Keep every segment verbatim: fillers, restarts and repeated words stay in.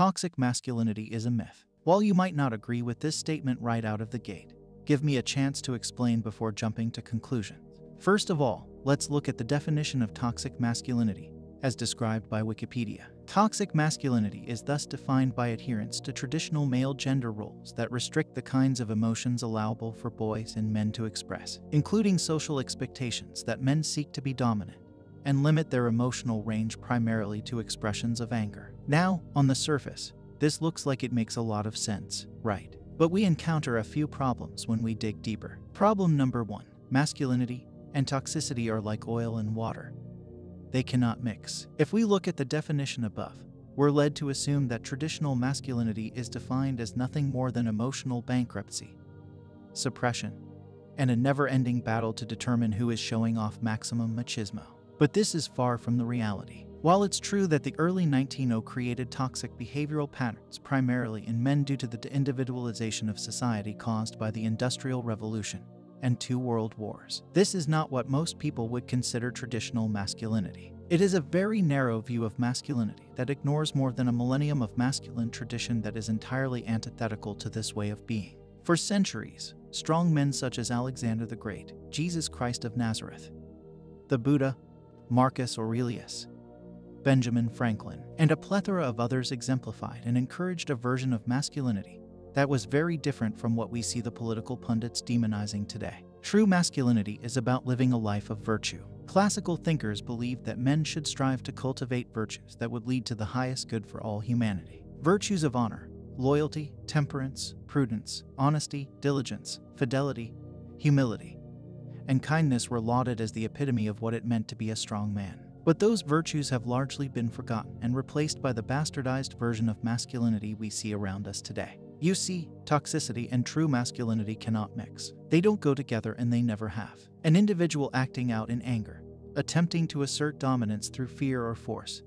toxic masculinity is a myth. While you might not agree with this statement right out of the gate, give me a chance to explain before jumping to conclusions. First of all, let's look at the definition of toxic masculinity, as described by Wikipedia. Toxic masculinity is thus defined by adherence to traditional male gender roles that restrict the kinds of emotions allowable for boys and men to express, including social expectations that men seek to be dominant and limit their emotional range primarily to expressions of anger. Now, on the surface, this looks like it makes a lot of sense, right? But we encounter a few problems when we dig deeper. Problem number one, masculinity and toxicity are like oil and water. They cannot mix. If we look at the definition above, we're led to assume that traditional masculinity is defined as nothing more than emotional bankruptcy, suppression, and a never-ending battle to determine who is showing off maximum machismo. But this is far from the reality. While it's true that the early nineteen hundreds created toxic behavioral patterns primarily in men due to the de-individualization of society caused by the Industrial Revolution and two world wars, this is not what most people would consider traditional masculinity. It is a very narrow view of masculinity that ignores more than a millennium of masculine tradition that is entirely antithetical to this way of being. For centuries, strong men such as Alexander the Great, Jesus Christ of Nazareth, the Buddha, Marcus Aurelius, Benjamin Franklin, and a plethora of others exemplified and encouraged a version of masculinity that was very different from what we see the political pundits demonizing today. True masculinity is about living a life of virtue. Classical thinkers believed that men should strive to cultivate virtues that would lead to the highest good for all humanity. Virtues of honor, loyalty, temperance, prudence, honesty, diligence, fidelity, humility, and kindness were lauded as the epitome of what it meant to be a strong man. But those virtues have largely been forgotten and replaced by the bastardized version of masculinity we see around us today. You see, toxicity and true masculinity cannot mix. They don't go together, and they never have. An individual acting out in anger, attempting to assert dominance through fear or force,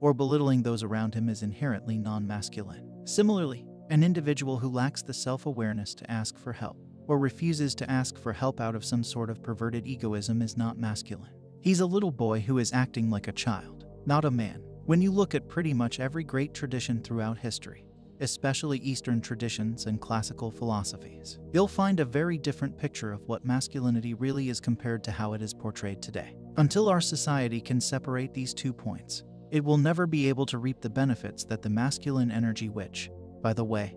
or belittling those around him is inherently non-masculine. Similarly, an individual who lacks the self-awareness to ask for help or refuses to ask for help out of some sort of perverted egoism is not masculine. He's a little boy who is acting like a child, not a man. When you look at pretty much every great tradition throughout history, especially Eastern traditions and classical philosophies, you'll find a very different picture of what masculinity really is compared to how it is portrayed today. Until our society can separate these two points, it will never be able to reap the benefits that the masculine energy, which, by the way,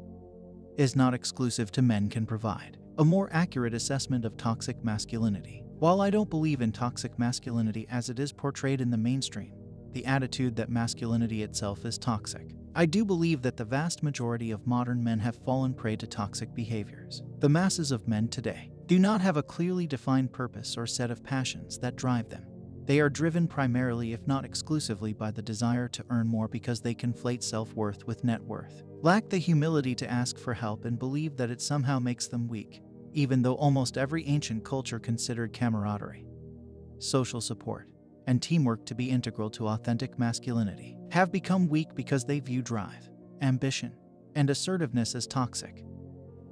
is not exclusive to men, can provide. A more accurate assessment of toxic masculinity. While I don't believe in toxic masculinity as it is portrayed in the mainstream, the attitude that masculinity itself is toxic, I do believe that the vast majority of modern men have fallen prey to toxic behaviors. The masses of men today do not have a clearly defined purpose or set of passions that drive them. They are driven primarily, if not exclusively, by the desire to earn more because they conflate self-worth with net worth, lack the humility to ask for help, and believe that it somehow makes them weak, even though almost every ancient culture considered camaraderie, social support, and teamwork to be integral to authentic masculinity, have become weak because they view drive, ambition, and assertiveness as toxic,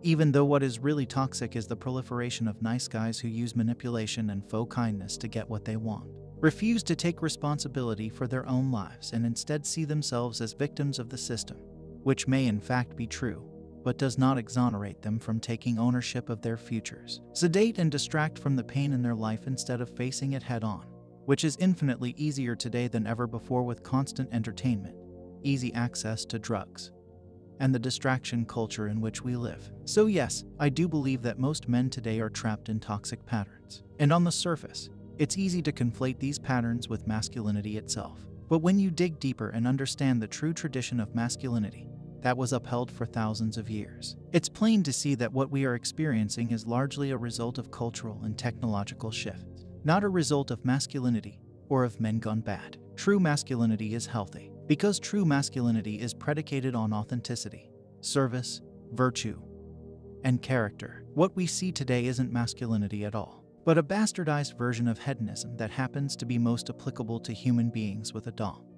even though what is really toxic is the proliferation of nice guys who use manipulation and faux kindness to get what they want, refuse to take responsibility for their own lives, and instead see themselves as victims of the system, which may in fact be true, but does not exonerate them from taking ownership of their futures. Sedate and distract from the pain in their life instead of facing it head-on, which is infinitely easier today than ever before with constant entertainment, easy access to drugs, and the distraction culture in which we live. So yes, I do believe that most men today are trapped in toxic patterns. And on the surface, it's easy to conflate these patterns with masculinity itself. But when you dig deeper and understand the true tradition of masculinity that was upheld for thousands of years, it's plain to see that what we are experiencing is largely a result of cultural and technological shifts, not a result of masculinity or of men gone bad. True masculinity is healthy, because true masculinity is predicated on authenticity, service, virtue, and character. What we see today isn't masculinity at all, but a bastardized version of hedonism that happens to be most applicable to human beings with a dom.